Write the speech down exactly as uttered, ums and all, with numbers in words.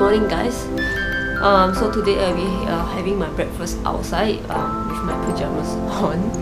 morning, guys. Um, so today I'll be uh, having my breakfast outside um, with my pajamas on.